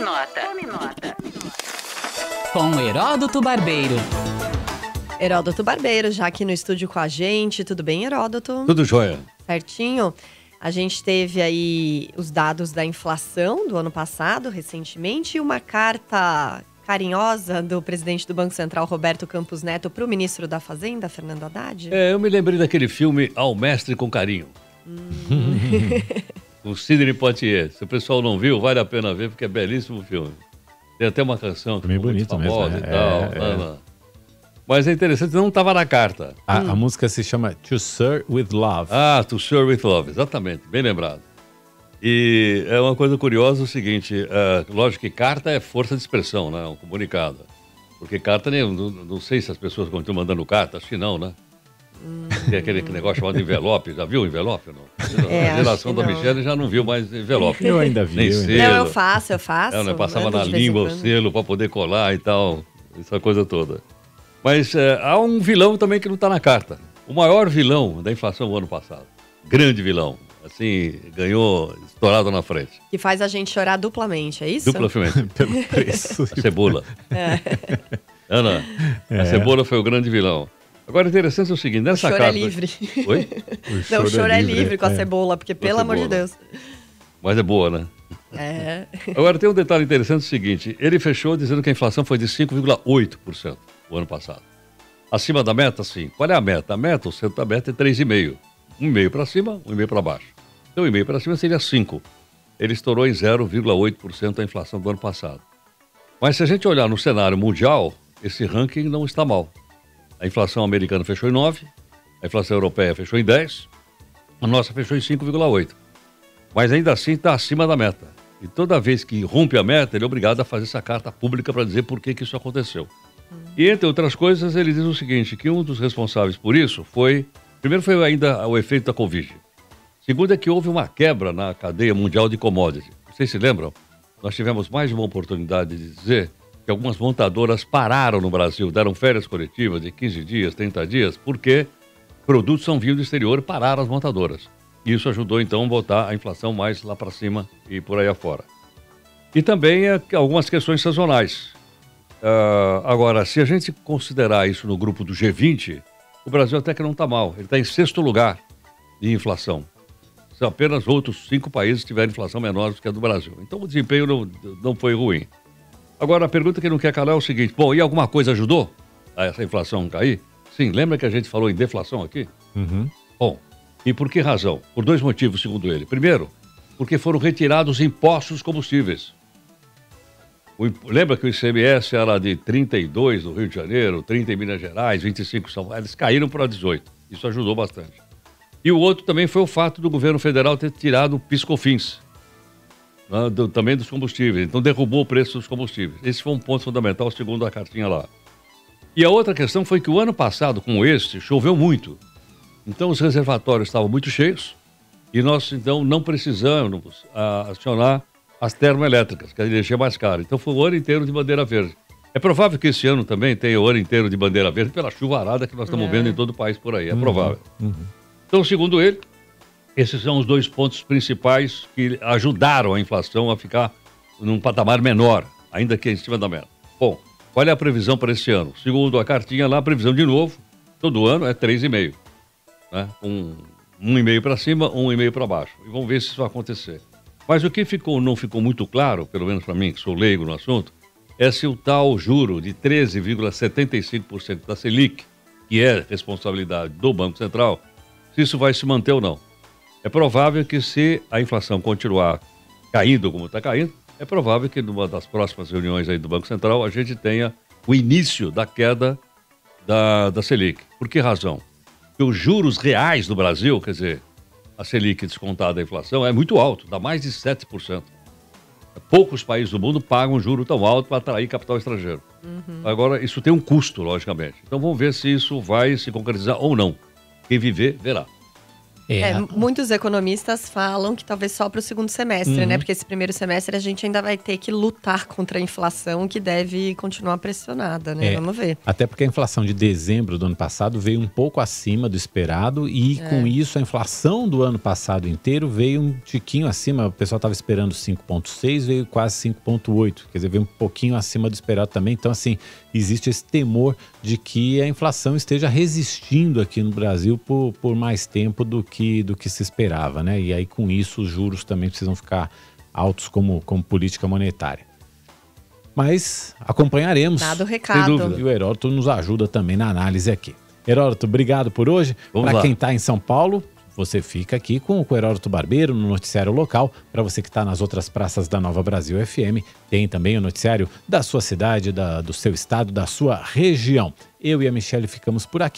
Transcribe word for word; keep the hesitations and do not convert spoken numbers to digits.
Tome nota. Tome nota. Com Heródoto Barbeiro. Heródoto Barbeiro, já aqui no estúdio com a gente. Tudo bem, Heródoto? Tudo jóia. Certinho. A gente teve aí os dados da inflação do ano passado, recentemente, e uma carta carinhosa do presidente do Banco Central, Roberto Campos Neto, para o ministro da Fazenda, Fernando Haddad. É, eu me lembrei daquele filme Ao Mestre com Carinho. Hum. O Sidney Poitier. Se o pessoal não viu, vale a pena ver, porque é belíssimo o filme. Tem até uma canção que é muito famosa mesmo, né? E tal. É, lá, é. Lá. Mas é interessante, não estava na carta. A, hum. a música se chama To Sir With Love. Ah, To Sir With Love, exatamente, bem lembrado. E é uma coisa curiosa o seguinte, uh, lógico que carta é força de expressão, né? Um comunicado. Porque carta, nem, não, não sei se as pessoas continuam mandando carta, acho que não, né? Hum. Tem aquele negócio chamado envelope, já viu o envelope ou não? É, a geração da Michelle já não viu mais envelope. Eu ainda vi. Nem eu ainda. Selo. Não, eu faço, eu faço. Eu, né? Passava na língua o selo para poder colar e tal, essa coisa toda. Mas uh, há um vilão também que não está na carta. O maior vilão da inflação do ano passado. Grande vilão. Assim, ganhou estourado na frente. Que faz a gente chorar duplamente, é isso? Duplamente. Pelo preço. A cebola. É. Ana, é. a cebola foi o grande vilão. Agora, interessante é o seguinte, nessa carta... O choro carta... é livre. Oi? O choro, Não, o choro é, livre. é livre com a é. cebola, porque, com pelo cebola. amor de Deus... Mas é boa, né? É. Agora, tem um detalhe interessante é o seguinte, ele fechou dizendo que a inflação foi de cinco vírgula oito por cento o ano passado. Acima da meta, sim. Qual é a meta? A meta, o centro da meta é três vírgula cinco por cento. um vírgula cinco por cento para cima, um vírgula cinco por cento para baixo. Então, um vírgula cinco por cento para cima seria cinco por cento. Ele estourou em zero vírgula oito por cento a inflação do ano passado. Mas se a gente olhar no cenário mundial, esse ranking não está mal. A inflação americana fechou em nove por cento, a inflação europeia fechou em dez por cento, a nossa fechou em cinco vírgula oito por cento. Mas ainda assim está acima da meta. E toda vez que rompe a meta, ele é obrigado a fazer essa carta pública para dizer por que que isso aconteceu. E entre outras coisas, ele diz o seguinte, que um dos responsáveis por isso foi... Primeiro foi ainda o efeito da Covid. Segundo é que houve uma quebra na cadeia mundial de commodities. Vocês se lembram? Nós tivemos mais uma oportunidade de dizer que algumas montadoras pararam no Brasil, deram férias coletivas de quinze dias, trinta dias, porque produtos são vindos do exterior, pararam as montadoras. Isso ajudou, então, a botar a inflação mais lá para cima e por aí afora. E também algumas questões sazonais. Uh, agora, se a gente considerar isso no grupo do G vinte... O Brasil até que não está mal. Ele está em sexto lugar de inflação. Se apenas outros cinco países tiveram inflação menor do que a do Brasil. Então o desempenho não, não foi ruim. Agora, a pergunta que não quer calar é o seguinte. Bom, e alguma coisa ajudou a essa inflação cair? Sim, lembra que a gente falou em deflação aqui? Uhum. Bom, e por que razão? Por dois motivos, segundo ele. Primeiro, porque foram retirados impostos combustíveis. Lembra que o I C M S era de trinta e dois no Rio de Janeiro, trinta em Minas Gerais, vinte e cinco em São Paulo. Eles caíram para dezoito. Isso ajudou bastante. E o outro também foi o fato do governo federal ter tirado o piscofins, né, do, também dos combustíveis. Então derrubou o preço dos combustíveis. Esse foi um ponto fundamental, segundo a cartinha lá. E a outra questão foi que o ano passado, como este, choveu muito. Então os reservatórios estavam muito cheios e nós, então, não precisamos a, acionar as termoelétricas, que a energia é mais cara. Então foi o ano inteiro de bandeira verde. É provável que esse ano também tenha o ano inteiro de bandeira verde pela chuvarada que nós estamos é. vendo em todo o país por aí. É uhum. provável. Uhum. Então, segundo ele, esses são os dois pontos principais que ajudaram a inflação a ficar num patamar menor, ainda que em cima da meta. Bom, qual é a previsão para esse ano? Segundo a cartinha lá, a previsão de novo, todo ano é três vírgula cinco por cento. Né? Um, um e meio para cima, um e meio para baixo. E vamos ver se isso vai acontecer. Mas o que ficou, não ficou muito claro, pelo menos para mim, que sou leigo no assunto, é se o tal juro de treze vírgula setenta e cinco por cento da Selic, que é responsabilidade do Banco Central, se isso vai se manter ou não. É provável que, se a inflação continuar caindo como está caindo, é provável que numa das próximas reuniões aí do Banco Central a gente tenha o início da queda da, da Selic. Por que razão? Porque os juros reais do Brasil, quer dizer, a Selic descontada a inflação, é muito alto, dá mais de sete por cento. Poucos países do mundo pagam um juro tão alto para atrair capital estrangeiro. Uhum. Agora, isso tem um custo, logicamente. Então, vamos ver se isso vai se concretizar ou não. Quem viver, verá. É. É, muitos economistas falam que talvez só para o segundo semestre, uhum. né? Porque esse primeiro semestre a gente ainda vai ter que lutar contra a inflação, que deve continuar pressionada, né? É. Vamos ver. Até porque a inflação de dezembro do ano passado veio um pouco acima do esperado e é. com isso a inflação do ano passado inteiro veio um tiquinho acima. O pessoal estava esperando cinco vírgula seis, veio quase cinco vírgula oito. Quer dizer, veio um pouquinho acima do esperado também. Então, assim, existe esse temor de que a inflação esteja resistindo aqui no Brasil por, por mais tempo do que do que se esperava, né? E aí com isso os juros também precisam ficar altos como, como política monetária. Mas acompanharemos. Dado o recado. E o Heródoto nos ajuda também na análise aqui. Heródoto, obrigado por hoje. Para quem está em São Paulo, você fica aqui com o Heródoto Barbeiro no noticiário local. Para você que está nas outras praças da Nova Brasil F M, tem também o noticiário da sua cidade, da, do seu estado, da sua região. Eu e a Michelle ficamos por aqui.